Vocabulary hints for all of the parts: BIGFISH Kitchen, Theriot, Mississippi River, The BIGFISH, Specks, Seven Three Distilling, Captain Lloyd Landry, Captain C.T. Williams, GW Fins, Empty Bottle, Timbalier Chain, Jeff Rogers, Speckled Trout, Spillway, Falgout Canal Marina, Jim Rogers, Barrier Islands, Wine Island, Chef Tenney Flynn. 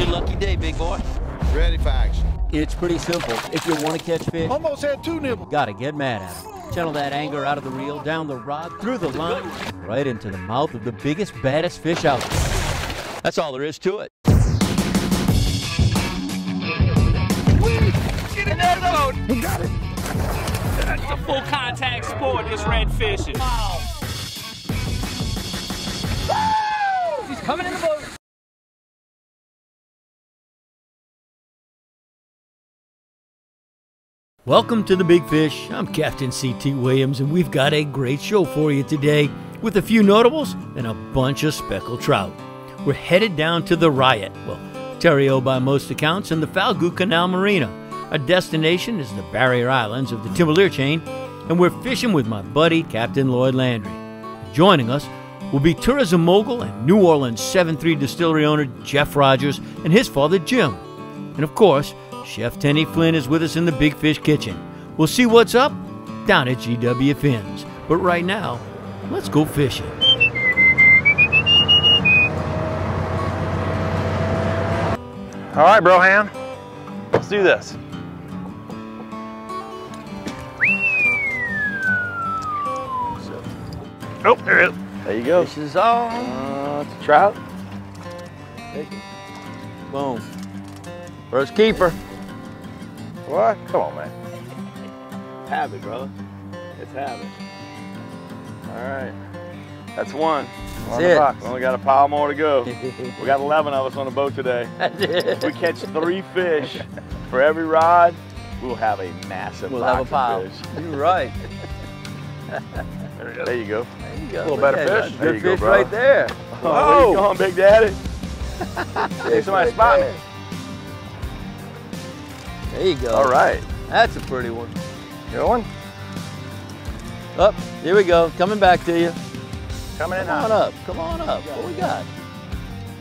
your lucky day, big boy. Ready for action. It's pretty simple. If you want to catch fish, almost had two nibbles. Gotta get mad at him. Channel that anger out of the reel, down the rod, through the line, right into the mouth of the biggest, baddest fish out there. That's all there is to it. Get in that boat. You got it. It's a full contact sport, this red fishing. Wow. Woo! He's coming in the boat. Welcome to the Big Fish. I'm Captain C.T. Williams, and we've got a great show for you today with a few notables and a bunch of speckled trout. We're headed down to the Riot, well, Theriot by most accounts, and the Falgout Canal Marina. Our destination is the barrier islands of the Timbalier Chain, and we're fishing with my buddy, Captain Lloyd Landry. Joining us will be tourism mogul and New Orleans 7-3 distillery owner Jeff Rogers and his father, Jim. And of course, Chef Tenney Flynn is with us in the Big Fish Kitchen. We'll see what's up down at GW Fins. But right now, let's go fishing. All right, Brohan, let's do this. Oh, there it is. There you go. This is on. It's a trout. Boom. First keeper. What? Come on, man. Habit, brother. It's habit. All right. That's one. That's it. We only got a pile more to go. We got 11 of us on the boat today. That's it. If we catch 3 fish for every rod, we'll have a massive pile of fish. You're right. There you go. There you go. A little better fish. Good fish right there. Oh, where you going, Big Daddy? Hey, somebody spot me. There you go. All right. That's a pretty one. Good one. Up. Oh, here we go. Coming back to you. Coming in hot. Come on up. Come on up. What we got?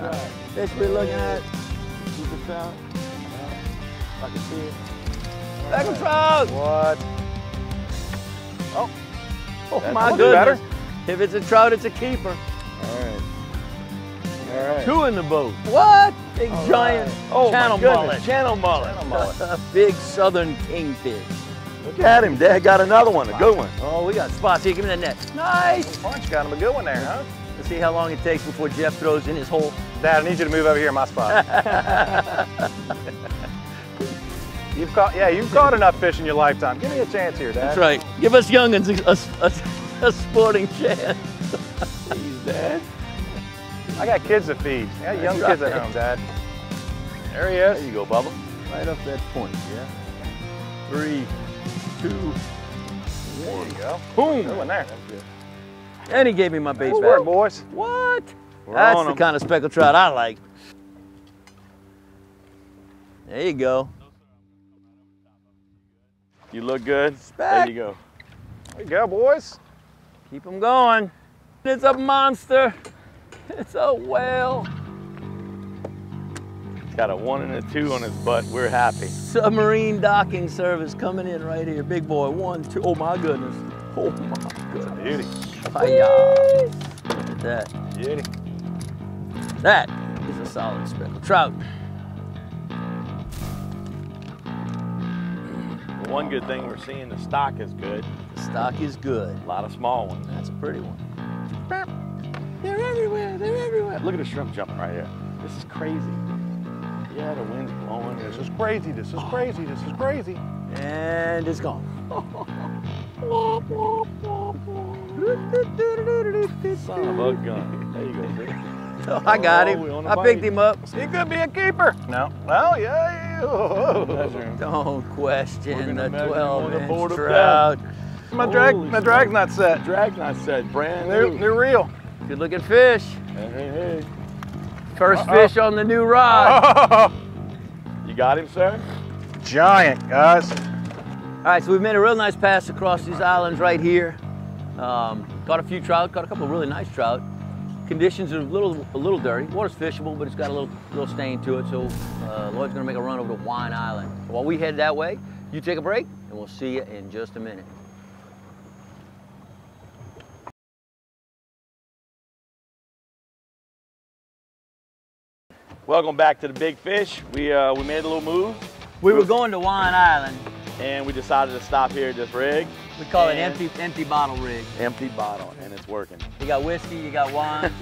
All right. Fish we're looking at. Keep it trout. I can see it. Speckled trout. What? Oh. Oh my goodness. If it's a trout, it's a keeper. All right. All right. 2 in the boat. What? Big giant channel mullet. Channel mullet. Channel mullet. Big southern kingfish. Look at him. Dad got another one, a good one. Oh, we got spots here. Give me that net. Nice. Punch got him a good one there, huh? Let's see how long it takes before Jeff throws in his hole. Dad, I need you to move over here in my spot. You've caught, you've caught enough fish in your lifetime. Give me a chance here, Dad. That's right. Give us young'uns a sporting chance. Please, Dad. I got kids to feed. I got young kids at home, Dad. There he is. There you go, Bubba. Right up that point, yeah. 3, 2, 1. There you go. Boom. Good one there. And he gave me my bait back. Good work, boys. What? That's the kind of speckled trout I like. There you go. You look good. There you go. There you go, boys. Keep them going. It's a monster. It's a whale. It's got a 1 and a 2 on his butt. We're happy. Submarine docking service coming in right here. Big boy, 1, 2. Oh my goodness. Oh my goodness. Beauty. Hi-ya. Look at that. Beauty. That is a solid speckled trout. One good thing we're seeing, the stock is good. The stock is good. A lot of small ones. That's a pretty one. They're everywhere, they're everywhere. Look at the shrimp jumping right here. This is crazy. Yeah, the wind's blowing. This is crazy, this is crazy, this is crazy. And it's gone. Son of a gun. There you go, so I got him. I picked him up. He could be a keeper. No. Well, yeah. Don't question the 12-inch trout. My drag's not set. Drag's not set. Brand new. New reel. Good looking fish. Hey, hey, hey. First fish on the new rod. You got him, sir? Giant, guys. All right, so we've made a real nice pass across these islands right here. Caught a few trout. Caught a couple of really nice trout. Conditions are a little dirty. Water's fishable, but it's got a little stain to it, so Lloyd's gonna make a run over to Wine Island. So while we head that way, you take a break, and we'll see you in just a minute. Welcome back to the Big Fish. We made a little move. We were going to Wine Island. And we decided to stop here at this rig. We call it empty bottle rig. Empty bottle, and it's working. You got whiskey, you got wine,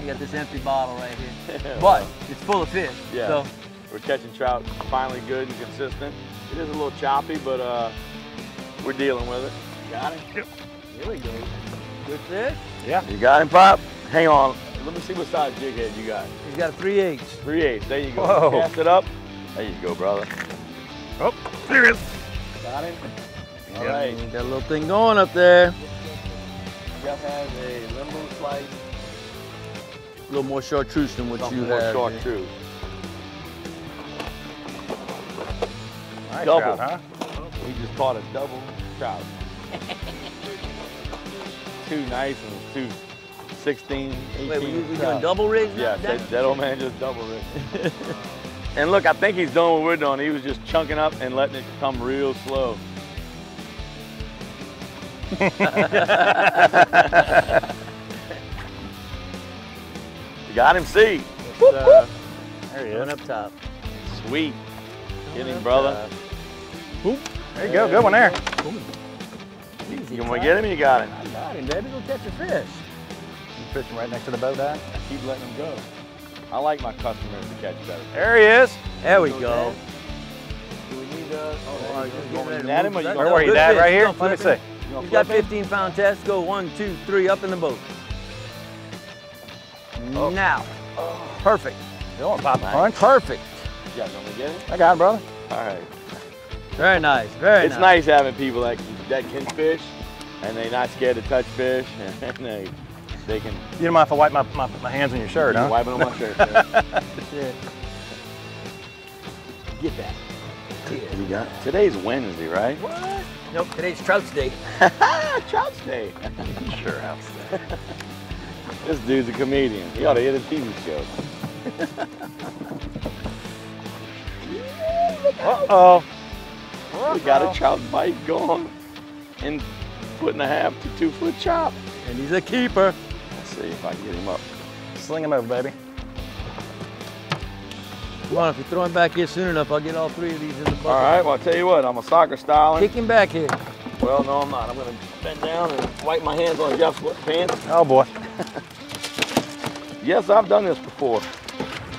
you got this empty bottle right here. Yeah, but it's full of fish. Yeah. So we're catching trout finally good and consistent. It is a little choppy, but we're dealing with it. Got it? Yep. Here we go. Good fish? Yeah. You got him, Pop? Hang on. Let me see what size jig head you got. He's got a 3/8. 3/8. There you go. Whoa. Cast it up. There you go, brother. Oh, there it is. Got him. All right. Got a little thing going up there. Jeff has a limbo slice. A little more chartreuse than what you have. More chartreuse. Nice double, trout, huh? We just caught a double trout. Two nice and two 16, 18. Wait, we doing double rigs? Yes, yeah, that old man just double rigged. And look, I think he's doing what we're doing. He was just chunking up and letting it come real slow. You got him, C. There he is. Up top. Sweet. Get him, brother. There you go. Good one there. Easy, you want to get him? You got him. I got him, baby. Go catch a fish. You fishing right next to the boat, I keep letting him go. I like my customers to catch better. There he is. There we go. Do we need a... Where are you, Dad? Right here? Let me see. He's got 15-pound test. Go 1, 2, 3, up in the boat. Oh. Now. Oh. Perfect. You don't want to pop a punch? Perfect. You guys want me to get it? I got it, brother. All right. Very nice. Very nice. It's nice having people that can fish, and they're not scared to touch fish, and they can... You don't mind if I wipe my hands on your shirt, huh? Wiping on my shirt, yeah. Get that. You got it. Today's Wednesday, right? What? Nope, today's Trout's Day. Trout's Day. Sure, Trout's Day. This dude's a comedian. He ought to hit a TV show. Uh-oh. We got a trout bite going. And 1.5 to 2 foot chop. And he's a keeper. Let's see if I can get him up. Sling him over, baby. Come on, if you throw him back here soon enough, I'll get all three of these in the bucket. All right, well, I'll tell you what, I'm a soccer styling. Kick him back here. Well, no, I'm not. I'm going to bend down and wipe my hands on Jeff's pants. Oh, boy. Yes, I've done this before.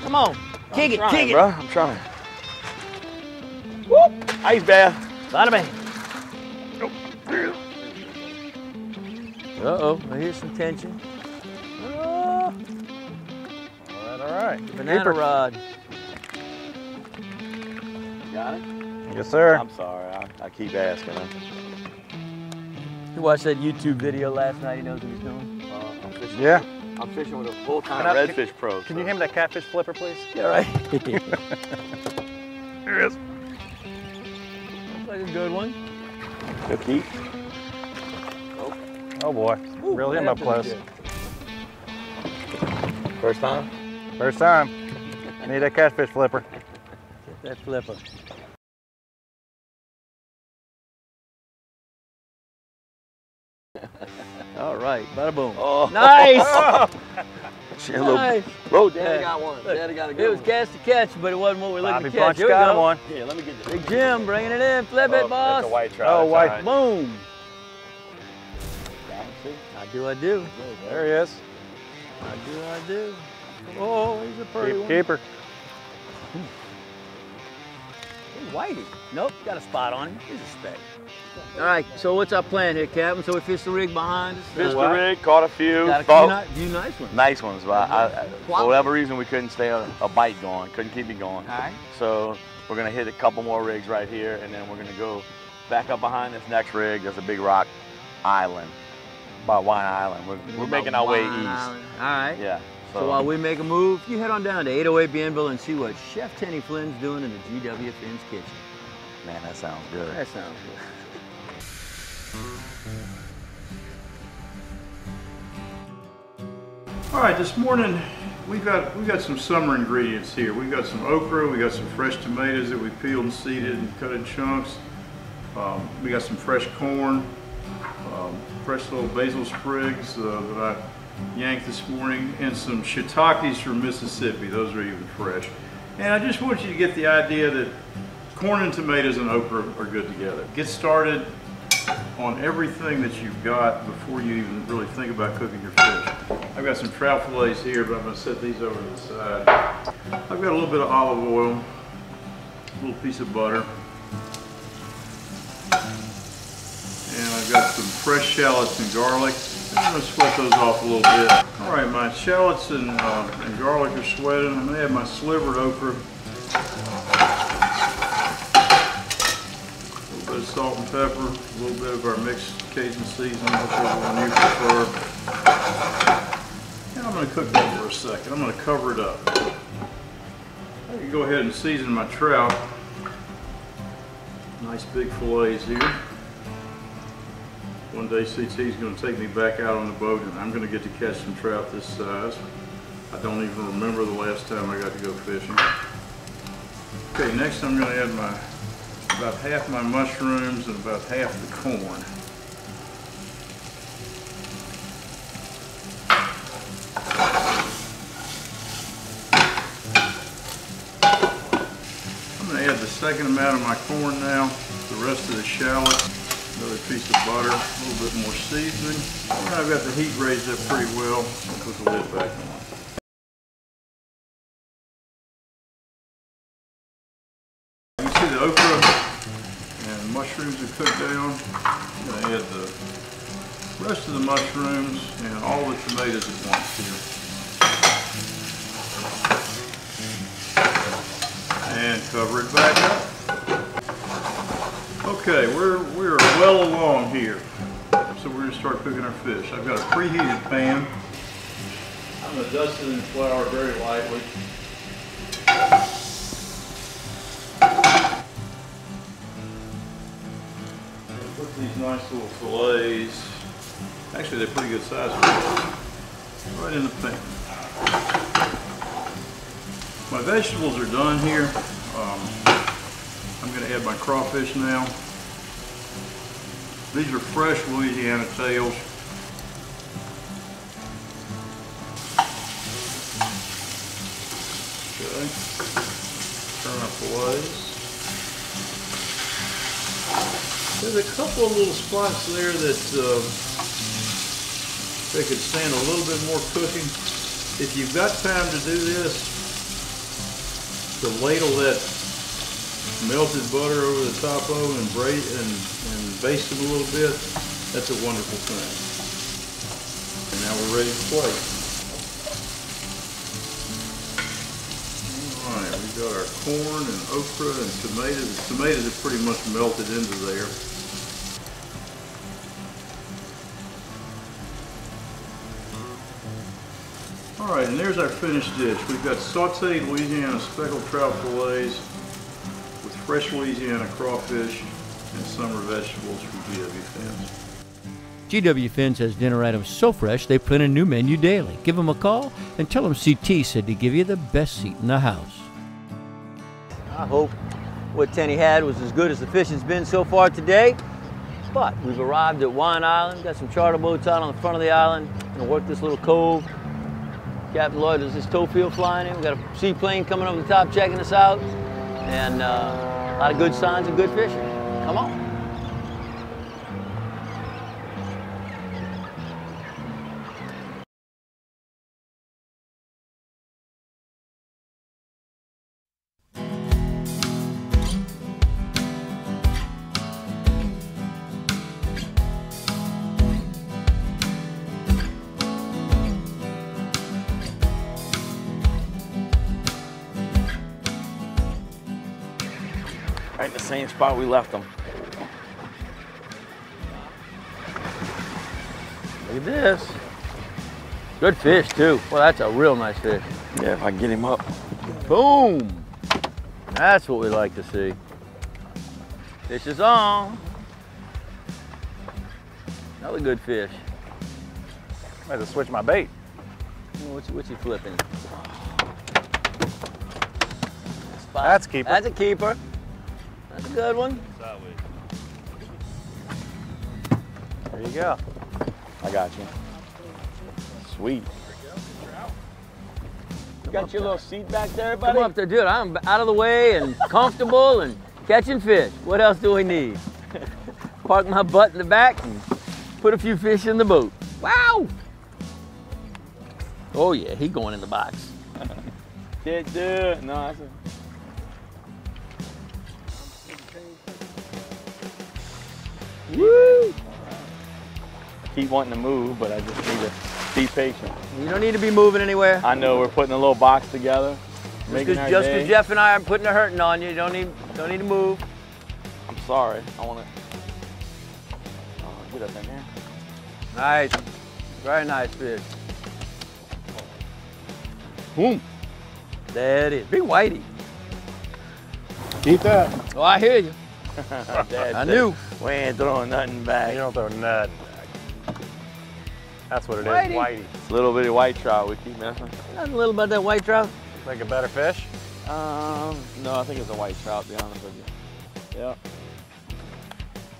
Come on. Kick it, bro. I'm trying. Whoop. Ice bath. Bada bang. Uh-oh, I hear some tension. All right, all right. Banana rod. Got it? Yes, sir. I'm sorry, I keep asking him. You watched that YouTube video last night, he knows what he's doing? I'm fishing. Yeah. I'm fishing with a full-time redfish pro. Can you hand me that catfish flipper, please? Yeah, right. Here it is. Looks like a good one. Cookie. Oh boy, really him up close. First time? First time. Need that catfish flipper. Get that flipper. All right, bada boom. Oh. Nice! Nice. Bro, Daddy got one. Daddy got a good one. It was cast to catch, but it wasn't what we were looking to catch. Here we go. Him one. Yeah, let me get this. Big Jim bringing it in. Flip it, boss. That's a white trout. Oh, white. Right. Boom. I do. There he is. I do. Oh, he's a pretty one. Keeper. He's whitey. Nope, got a spot on him. He's a speck. All right, so what's our plan here, Captain? So we fished the rig behind us. Fished the rig, caught a few. Got a few nice ones. Nice ones, but for whatever reason, we couldn't stay a bite going. Couldn't keep it going. All right. So we're going to hit a couple more rigs right here, and then we're going to go back up behind this next rig. That's a big rock island. By Wine Island. We're making our way east. Island. All right. Yeah. So while we make a move, you head on down to 808 Bienville and see what Chef Tenney Flynn's doing in the GW Fins kitchen. Man, that sounds good. That sounds good. All right, this morning we've got some summer ingredients here. We've got some okra, we got some fresh tomatoes that we peeled and seeded and cut in chunks. We got some fresh corn. Fresh little basil sprigs that I yanked this morning, and some shiitakes from Mississippi. Those are even fresh. And I just want you to get the idea that corn and tomatoes and okra are good together. Get started on everything that you've got before you even really think about cooking your fish. I've got some trout fillets here, but I'm going to set these over to the side. I've got a little bit of olive oil, a little piece of butter, and I've got some fresh shallots and garlic. I'm going to sweat those off a little bit. All right, my shallots and garlic are sweating. I'm going to add my slivered okra, a little bit of salt and pepper, a little bit of our mixed Cajun seasoning, whichever one you prefer. And I'm going to cook that for a second. I'm going to cover it up. I can go ahead and season my trout. Nice big fillets here. One day CT's going to take me back out on the boat and I'm going to get to catch some trout this size. I don't even remember the last time I got to go fishing. Okay, next I'm going to add about half my mushrooms and about half the corn. I'm going to add the second amount of my corn now, the rest of the shallot. Another piece of butter, a little bit more seasoning. And I've got the heat raised up pretty well. I'll put the lid back on. You can see the okra and mushrooms are cooked down. I'm going to add the rest of the mushrooms and all the tomatoes at once here. And cover it back up. Okay, we're well along here, so we're going to start cooking our fish. I've got a preheated pan. I'm going to dust it in flour very lightly. Put these nice little fillets, actually they're pretty good size fillets, right in the pan. My vegetables are done here. I'm going to add my crawfish now. These are fresh Louisiana tails. Okay, turn our fillets. There's a couple of little spots there that they could stand a little bit more cooking. If you've got time to do this, to ladle that melted butter over the top of them and braise and baste them a little bit, that's a wonderful thing. And now we're ready to plate. All right, we've got our corn and okra and tomatoes. The tomatoes are pretty much melted into there. All right, and there's our finished dish. We've got sauteed Louisiana speckled trout fillets, fresh Louisiana crawfish, and summer vegetables from GW Fins. GW Fins has dinner items so fresh they print a new menu daily. Give them a call and tell them CT said to give you the best seat in the house. I hope what Tenney had was as good as the fishing's been so far today, but we've arrived at Wine Island, got some charter boats out on the front of the island, gonna work this little cove. Captain Lloyd has this tow field flying in. We've got a seaplane coming over the top checking us out, and a lot of good signs and good fishing. Come on. Right in the same spot we left them. Look at this. Good fish too. Well, that's a real nice fish. Yeah, if I can get him up. Boom! That's what we like to see. Fish is on. Another good fish. I had to switch my bait. What's he flipping? Spot. That's a keeper. That's a keeper. That's a good one. Sideways. There you go. I got you. Sweet. You got your little seat back there, buddy? Come up there, dude. I'm out of the way and comfortable and catching fish. What else do we need? Park my butt in the back and put a few fish in the boat. Wow! Oh yeah, he going in the box. Can't do it. No, that's a... Woo! I keep wanting to move, but I just need to be patient. You don't need to be moving anywhere. I know, we're putting a little box together. Just because Jeff and I are putting a hurting on you, don't need to move. I'm sorry, I want to... Oh, get up in there. Nice, very nice fish. Boom! There it is, big whitey. Keep that. Oh, I hear you. I knew. We ain't throwing nothing back. You don't throw nothing back. That's what it is, whitey. It's a little bitty white trout we keep messing. Nothing little about that white trout. Like a better fish? No, I think it's a white trout, to be honest with you. Yep.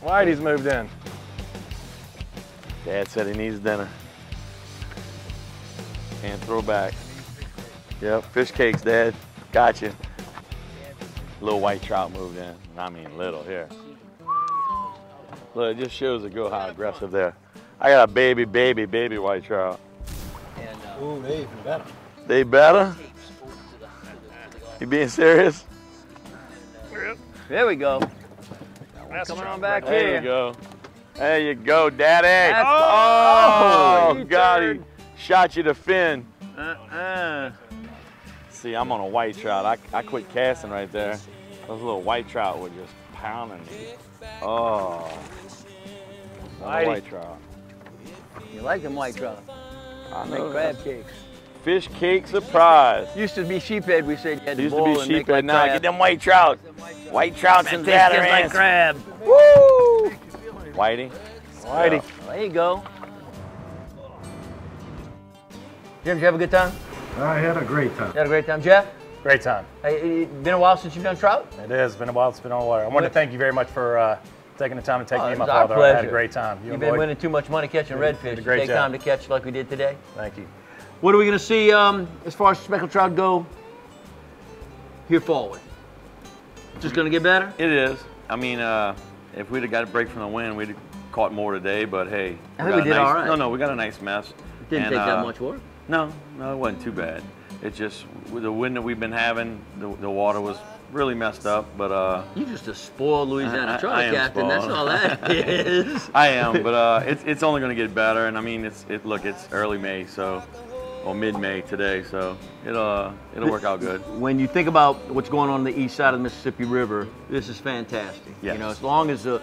Whitey's moved in. Dad said he needs dinner. Can't throw back. Yep, fish cakes, Dad. Gotcha. Little white trout moved in. I mean little here. Look, it just shows it go how aggressive they're. I got a baby white trout. Ooh, they even better. They better? You being serious? There we go. Coming on back here. There you go. There you go, Daddy. That's oh, God, he shot you to fin. See, I'm on a white trout. I quit casting right there. Those little white trout were just pounding me. Oh, white trout. You like them white trout? I make crab cakes. Fish cake surprise. Used to be sheephead. We said you had to boil and make like crab. Now get them white trout. White trout's and batter like crab. Woo! Whitey. Whitey. Yeah. There you go. Jim, did you have a good time? I had a great time. You had a great time, Jeff? Great time. Hey, it's been a while since you've done trout? It is. It's been a while. It's been a while. I want to thank you very much for taking the time to take me and my father. Pleasure. I had a great time. You've been winning too much money catching redfish. You take time to catch like we did today. Thank you. What are we going to see as far as speckled trout go here forward? Just going to get better? It is. I mean, if we'd have got a break from the wind, we'd have caught more today, but hey. I think we did all right. No, we got a nice mess. It didn't take that much work. No, it wasn't too bad. It's just with the wind that we've been having, the water was really messed up. But you're just a spoiled Louisiana trout captain. Spoiled. That's all that is. I am, but it's only going to get better. And I mean, it's early May, so or mid-May today, so it'll work out good. When you think about what's going on the east side of the Mississippi River, this is fantastic. Yes. You know, as long as the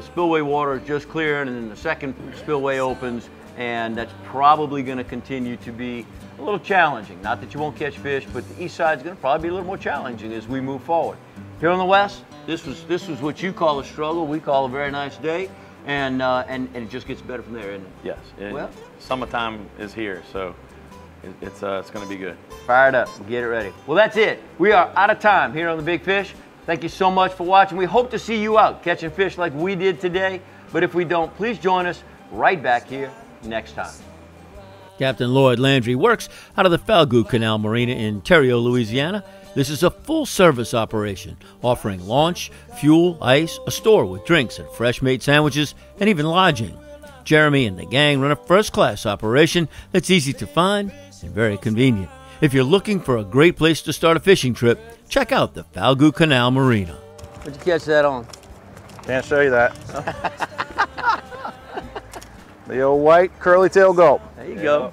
spillway water is just clear and then the second spillway opens. And that's probably going to continue to be a little challenging. Not that you won't catch fish, but the east side's going to probably be a little more challenging as we move forward. Here on the west, this was what you call a struggle. We call a very nice day, and it just gets better from there, isn't it? Yes. Well, summertime is here, so it's going to be good. Fire it up. Get it ready. Well, that's it. We are out of time here on The Big Fish. Thank you so much for watching. We hope to see you out catching fish like we did today. But if we don't, please join us right back here next time. Captain Lloyd Landry works out of the Falgout Canal Marina in Theriot, Louisiana. This is a full-service operation offering launch, fuel, ice, a store with drinks and fresh made sandwiches, and even lodging. Jeremy and the gang run a first-class operation that's easy to find and very convenient. If you're looking for a great place to start a fishing trip, check out the Falgout Canal Marina. What'd you catch that on? Can't show you that. The old white curly tail gulp. There you go.